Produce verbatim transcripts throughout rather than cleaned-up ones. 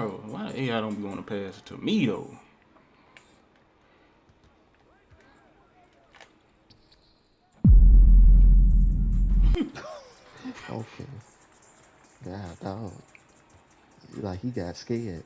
Bro, why the A I don't be wanna pass it to me though? Okay. God, dog. Like, he got scared.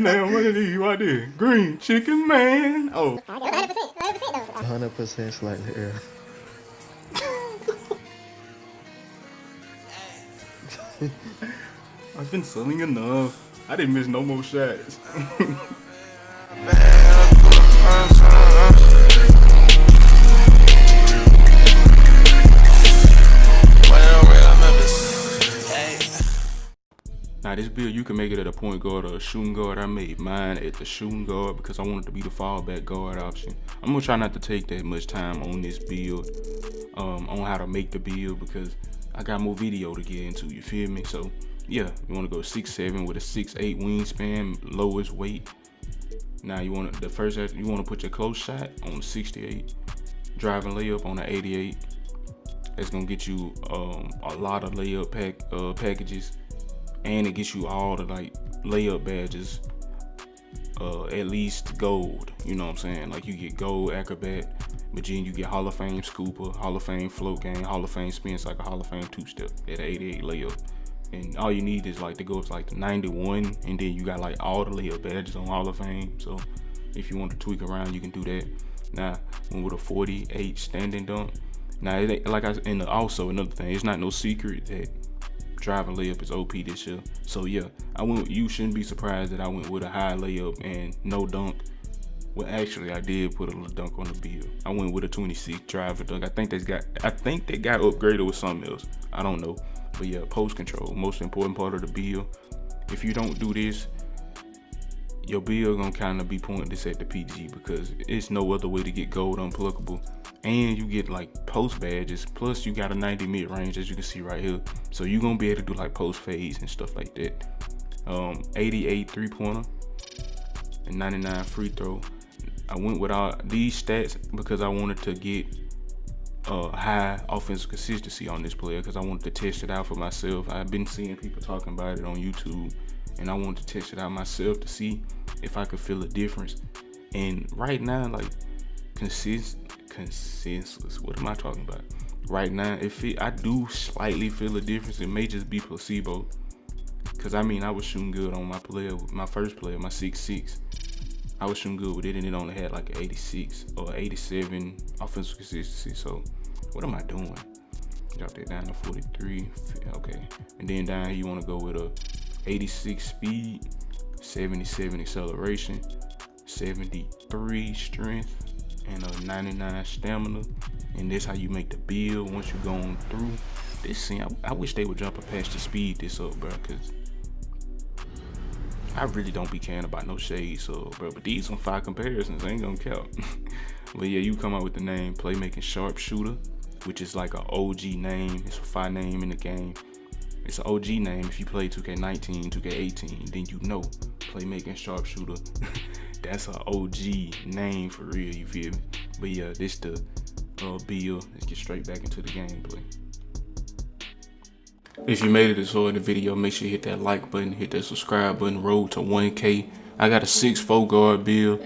Now what it is you out there? Green chicken man. Oh. one hundred percent slightly early. I've been selling enough. I didn't miss no more shots. Now this build, you can make it at a point guard or a shooting guard. I made mine at the shooting guard because I wanted to be the fallback guard option. I'm gonna try not to take that much time on this build, um, on how to make the build, because I got more video to get into, you feel me? So yeah, you wanna go six seven with a six eight wingspan, lowest weight. Now you wanna, the first, you wanna put your close shot on sixty-eight, driving layup on an eighty-eight. That's gonna get you um, a lot of layup pack, uh, packages. And it gets you all the like layup badges, uh, at least gold, you know what I'm saying? Like you get gold acrobat, but then you get Hall of Fame scooper, Hall of Fame float game, Hall of Fame spin cycle, like a Hall of Fame two step at an eighty-eight layup. And all you need is like to go up to like the ninety-one, and then you got like all the layup badges on Hall of Fame. So if you want to tweak around, you can do that. Now, with a forty-eight standing dunk. Now, it, like I, and also another thing, it's not no secret that driving layup is O P this year. So yeah, I went, you shouldn't be surprised that I went with a high layup and no dunk. Well, actually I did put a little dunk on the build. I went with a twenty-six driver dunk. I think that's got, I think they got upgraded with something else, I don't know. But yeah, post control, most important part of the build. If you don't do this, your build gonna kind of be pointing this at the P G, because it's no other way to get gold unpluckable. And you get like post badges, plus you got a ninety mid range, as you can see right here. So you're gonna be able to do like post fades and stuff like that. Um, eighty-eight three pointer and ninety-nine free throw. I went with all these stats because I wanted to get uh, high offensive consistency on this player, because I wanted to test it out for myself. I've been seeing people talking about it on YouTube, and I wanted to test it out myself to see if I could feel a difference. And right now, like consist. consensus what am I talking about right now, if it, I do slightly feel a difference. It may just be placebo, because I mean I was shooting good on my player, my first player, my six six. I was shooting good with it, and it only had like an eighty-six or eighty-seven offensive consistency. So what am I doing? Drop that down to forty-three. Okay, and then down here you want to go with a eighty-six speed, seventy-seven acceleration, seventy-three strength, and a ninety-nine stamina. And that's how you make the build once you go on through this thing. I, I wish they would jump a patch to speed this up, bro, because I really don't be caring about no shade, so bro, but these some five comparisons, I ain't gonna count. But yeah, you come out with the name Playmaking Sharpshooter, which is like an O G name. It's a fire name in the game. It's an O G name. If you play two K nineteen, two K eighteen, then you know Playmaking Sharpshooter. That's an O G name for real, you feel me? But yeah, this the uh, build. Let's get straight back into the gameplay. If you made it this far in the video, make sure you hit that like button, hit that subscribe button, roll to one K. I got a six four guard build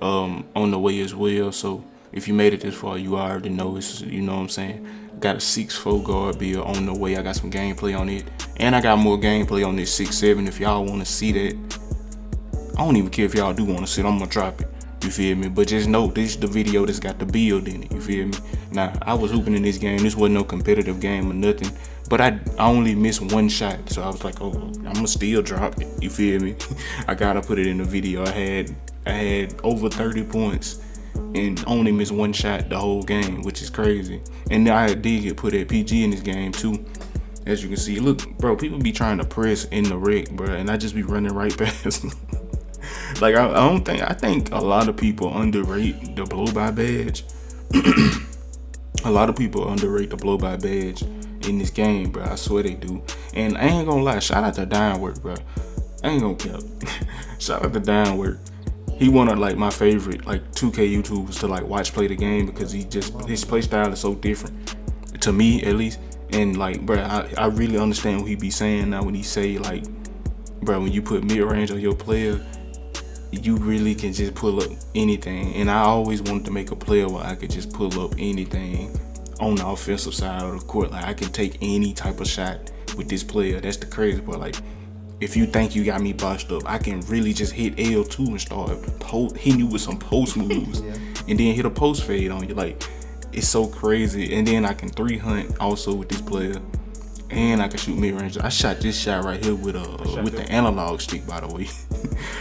um, on the way as well. So if you made it this far, you already know, it's, you know what I'm saying? I got a six four guard build on the way. I got some gameplay on it. And I got more gameplay on this six seven if y'all want to see that. I don't even care if y'all do want to sit, I'm gonna drop it, you feel me? But just know, this is the video that's got the build in it, you feel me? Nah, I was hooping in this game. This wasn't no competitive game or nothing. But I, I only missed one shot. So I was like, oh, I'm going to still drop it. You feel me? I got to put it in the video. I had I had over thirty points and only missed one shot the whole game, which is crazy. And I did get put at P G in this game, too. As you can see, look, bro, people be trying to press in the wreck, bro. And I just be running right past them. Like, I, I don't think, I think a lot of people underrate the blow-by badge. A lot of people underrate the blow-by badge in this game, bro. I swear they do. And I ain't gonna lie, shout out to Dine Work, bro. I ain't gonna cap. Shout out to Dine Work. He one of like my favorite like two K YouTubers to like watch play the game, because he just, his play style is so different, to me at least. And like, bro, I, I really understand what he be saying now when he say like, bro, when you put mid-range on your player, you really can just pull up anything. And I always wanted to make a player where I could just pull up anything on the offensive side of the court. Like, I can take any type of shot with this player. That's the crazy part. Like, if you think you got me boxed up, I can really just hit L two and start post, hitting you with some post moves. Yeah. And then hit a post fade on you. Like, it's so crazy. And then I can three hunt also with this player. And I can shoot mid-range. I shot this shot right here with a with the analog stick, by the way.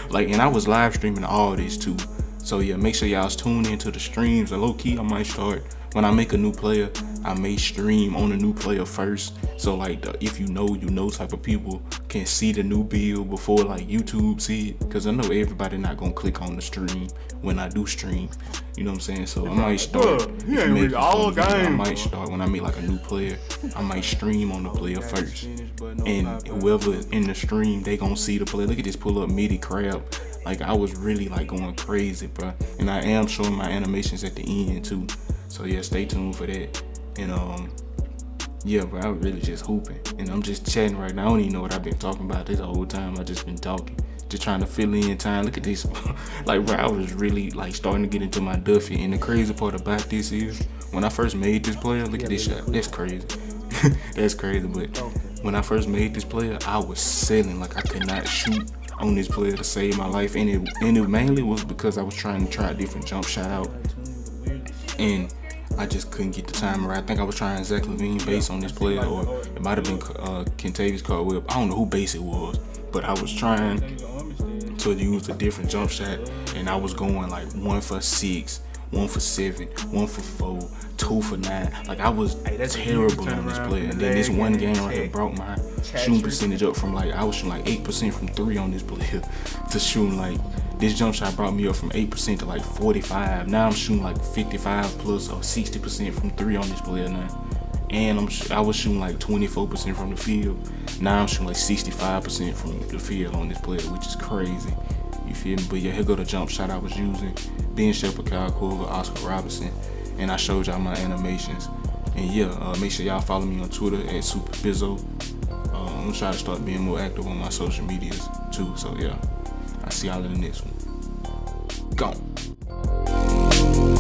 Like, and I was live streaming all this too. So yeah, make sure y'all tune into the streams. And low key, I might start, when I make a new player, I may stream on a new player first. So like, the, if you know, you know type of people can see the new build before like YouTube see it. Cause I know everybody not gonna click on the stream when I do stream. You know what I'm saying? So I might start. You ain't read all game. I might start when I meet like a new player. I might stream on the player first, and whoever in the stream, they gonna see the player. Look at this pull up midi crab. Like, I was really like going crazy, bro. And I am showing my animations at the end too. So yeah, stay tuned for that. And um, yeah, bro, I was really just hooping, and I'm just chatting right now. I don't even know what I've been talking about this whole time. I just been talking. Just trying to fill in time. Look at this. Like, bro, I was really like starting to get into my Duffy. And the crazy part about this is when I first made this player, look at this shot. That's crazy. That's crazy. But when I first made this player, I was selling. Like, I could not shoot on this player to save my life. And it and it mainly was because I was trying to try a different jump shot out. And I just couldn't get the timer right. I think I was trying Zach Lavine base on this player, or it might have been uh, Kentavious Caldwell. I don't know who base it was, but I was trying to use a different jump shot, and I was going like one for six, one for seven, one for four, two for nine. Like, I was hey, terrible on this player. And then this one game right here brought my shooting percentage up from like, I was shooting like eight percent from three on this player to shooting like, this jump shot brought me up from eight percent to like forty-five. Now I'm shooting like fifty-five plus or sixty percent from three on this player now. And I'm, I was shooting like twenty-four percent from the field. Now I'm shooting like sixty-five percent from the field on this player, which is crazy. You feel me? But yeah, here go the jump shot I was using. Dine Work, Kyle Oscar Robinson. And I showed y'all my animations. And yeah, uh, make sure y'all follow me on Twitter at SuperBizzo. Uh, I'm trying to start being more active on my social medias too. So yeah, I'll see y'all in the next one. Gone.